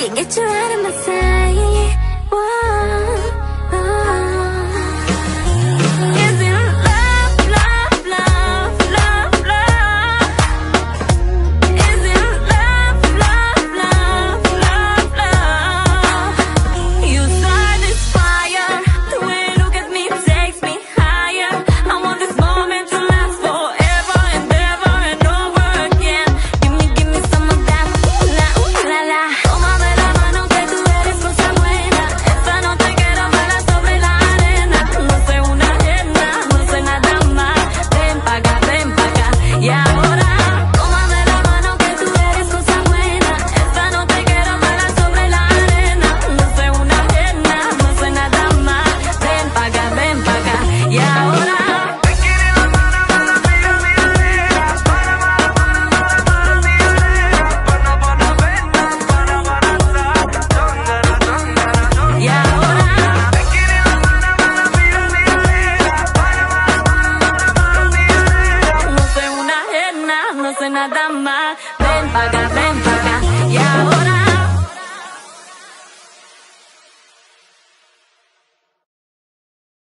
Can't get you out of my sight. Whoa, oh. Is it love, love, love, love, love? Is it love, love, love, love, love? You start this fire, the way you look at me takes me higher. I want this moment to last forever and ever and over again. Give me some of that, ooh la, ooh la la. No sé nada más, ven pa' acá, ven pa' acá.